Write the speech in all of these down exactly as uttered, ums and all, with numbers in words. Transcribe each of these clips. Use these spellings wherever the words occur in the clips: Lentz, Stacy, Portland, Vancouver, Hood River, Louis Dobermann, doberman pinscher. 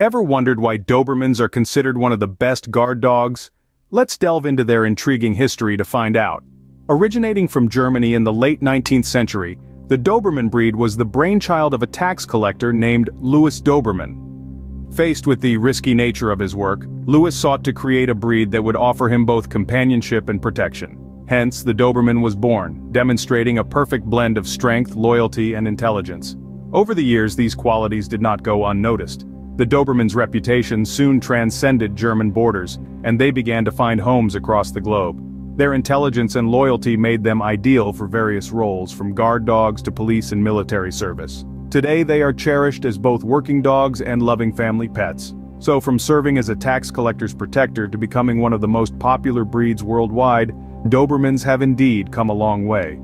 Ever wondered why Dobermans are considered one of the best guard dogs? Let's delve into their intriguing history to find out. Originating from Germany in the late nineteenth century, the Doberman breed was the brainchild of a tax collector named Louis Dobermann. Faced with the risky nature of his work, Louis sought to create a breed that would offer him both companionship and protection. Hence, the Doberman was born, demonstrating a perfect blend of strength, loyalty, and intelligence. Over the years, these qualities did not go unnoticed. The Doberman's reputation soon transcended German borders, and they began to find homes across the globe. Their intelligence and loyalty made them ideal for various roles, from guard dogs to police and military service. Today, they are cherished as both working dogs and loving family pets. So from serving as a tax collector's protector to becoming one of the most popular breeds worldwide, Dobermans have indeed come a long way.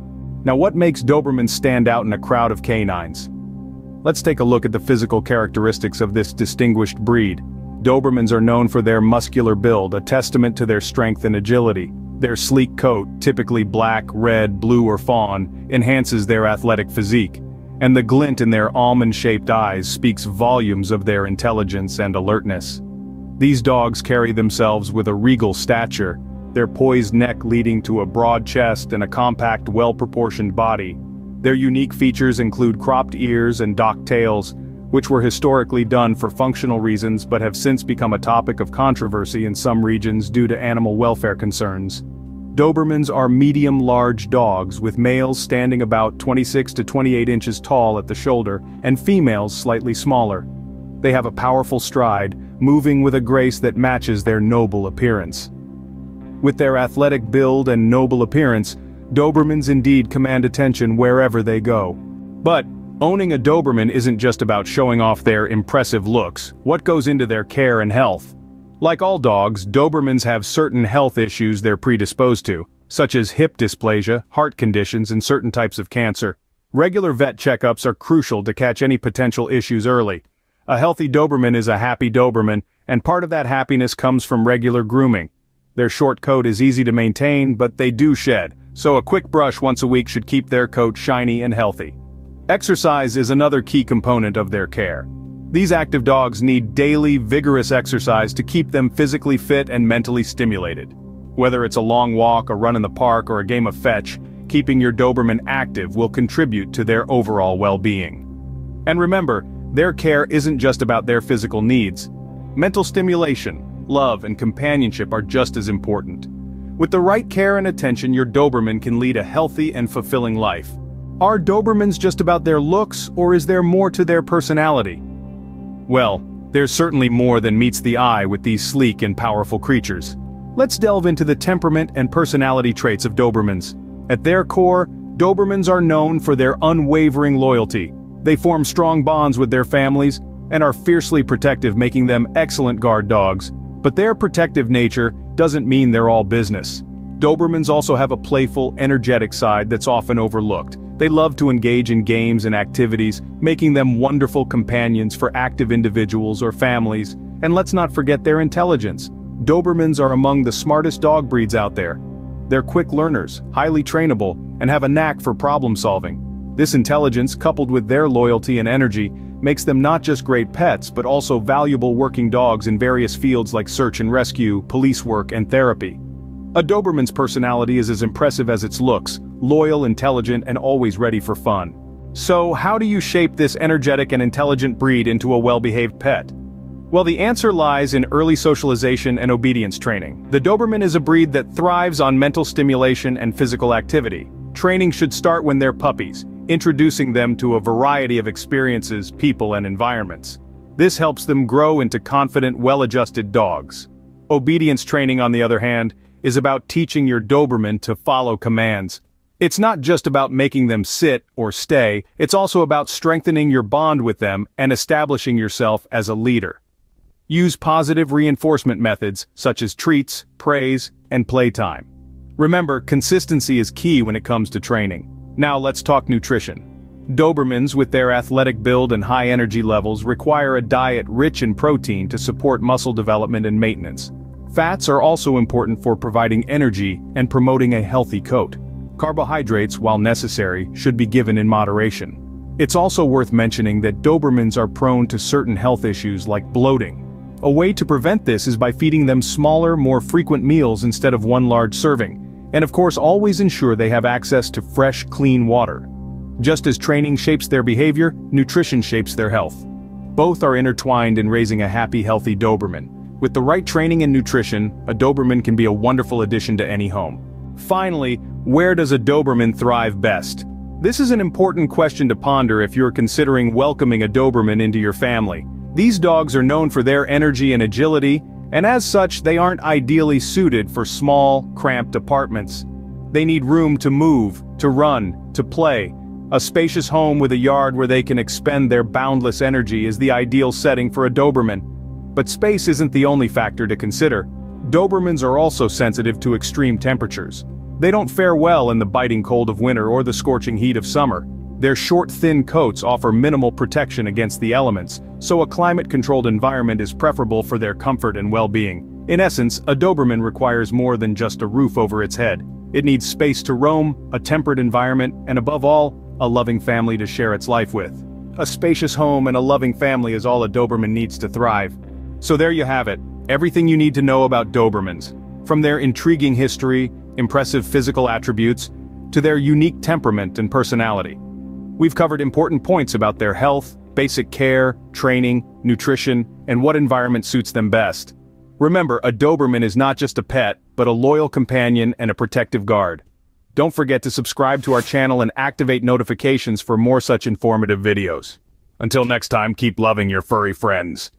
Now, what makes Dobermans stand out in a crowd of canines? Let's take a look at the physical characteristics of this distinguished breed. Dobermans are known for their muscular build, a testament to their strength and agility. Their sleek coat, typically black, red, blue, or fawn, enhances their athletic physique, and the glint in their almond-shaped eyes speaks volumes of their intelligence and alertness. These dogs carry themselves with a regal stature, their poised neck leading to a broad chest and a compact, well-proportioned body. Their unique features include cropped ears and docked tails, which were historically done for functional reasons but have since become a topic of controversy in some regions due to animal welfare concerns. Dobermans are medium-large dogs, with males standing about twenty-six to twenty-eight inches tall at the shoulder and females slightly smaller. They have a powerful stride, moving with a grace that matches their noble appearance. With their athletic build and noble appearance, Dobermans indeed command attention wherever they go. But owning a Doberman isn't just about showing off their impressive looks. What goes into their care and health? Like all dogs, Dobermans have certain health issues they're predisposed to, such as hip dysplasia, heart conditions, and certain types of cancer. Regular vet checkups are crucial to catch any potential issues early. A healthy Doberman is a happy Doberman, and part of that happiness comes from regular grooming. Their short coat is easy to maintain, but they do shed, so a quick brush once a week should keep their coat shiny and healthy. Exercise is another key component of their care. These active dogs need daily, vigorous exercise to keep them physically fit and mentally stimulated. Whether it's a long walk, a run in the park, or a game of fetch, keeping your Doberman active will contribute to their overall well-being. And remember, their care isn't just about their physical needs. Mental stimulation, love, and companionship are just as important. With the right care and attention, your Doberman can lead a healthy and fulfilling life. Are Dobermans just about their looks, or is there more to their personality? Well, there's certainly more than meets the eye with these sleek and powerful creatures. Let's delve into the temperament and personality traits of Dobermans. At their core, Dobermans are known for their unwavering loyalty. They form strong bonds with their families and are fiercely protective, making them excellent guard dogs. But their protective nature doesn't mean they're all business. Dobermans also have a playful, energetic side that's often overlooked. They love to engage in games and activities, making them wonderful companions for active individuals or families. And let's not forget their intelligence. Dobermans are among the smartest dog breeds out there. They're quick learners, highly trainable, and have a knack for problem solving. This intelligence, coupled with their loyalty and energy, makes them not just great pets but also valuable working dogs in various fields like search and rescue, police work, and therapy. A Doberman's personality is as impressive as its looks: loyal, intelligent, and always ready for fun. So how do you shape this energetic and intelligent breed into a well-behaved pet? Well, the answer lies in early socialization and obedience training. The Doberman is a breed that thrives on mental stimulation and physical activity. Training should start when they're puppies, introducing them to a variety of experiences, people, and environments. This helps them grow into confident, well-adjusted dogs. Obedience training, on the other hand, is about teaching your Doberman to follow commands. It's not just about making them sit or stay, it's also about strengthening your bond with them and establishing yourself as a leader. Use positive reinforcement methods, such as treats, praise, and playtime. Remember, consistency is key when it comes to training. Now let's talk nutrition. Dobermans, with their athletic build and high energy levels, require a diet rich in protein to support muscle development and maintenance. Fats are also important for providing energy and promoting a healthy coat. Carbohydrates, while necessary, should be given in moderation. It's also worth mentioning that Dobermans are prone to certain health issues like bloating. A way to prevent this is by feeding them smaller, more frequent meals instead of one large serving, and of course always ensure they have access to fresh, clean water. Just as training shapes their behavior, nutrition shapes their health. Both are intertwined in raising a happy, healthy Doberman. With the right training and nutrition, a Doberman can be a wonderful addition to any home. Finally, where does a Doberman thrive best? This is an important question to ponder if you're considering welcoming a Doberman into your family. These dogs are known for their energy and agility, and as such they aren't ideally suited for small, cramped apartments. They need room to move, to run, to play. A spacious home with a yard where they can expend their boundless energy is the ideal setting for a Doberman. But space isn't the only factor to consider. Dobermans are also sensitive to extreme temperatures. They don't fare well in the biting cold of winter or the scorching heat of summer. Their short, thin coats offer minimal protection against the elements, so a climate-controlled environment is preferable for their comfort and well-being. In essence, a Doberman requires more than just a roof over its head. It needs space to roam, a temperate environment, and above all, a loving family to share its life with. A spacious home and a loving family is all a Doberman needs to thrive. So there you have it, everything you need to know about Dobermans. From their intriguing history, impressive physical attributes, to their unique temperament and personality. We've covered important points about their health, basic care, training, nutrition, and what environment suits them best. Remember, a Doberman is not just a pet, but a loyal companion and a protective guard. Don't forget to subscribe to our channel and activate notifications for more such informative videos. Until next time, keep loving your furry friends.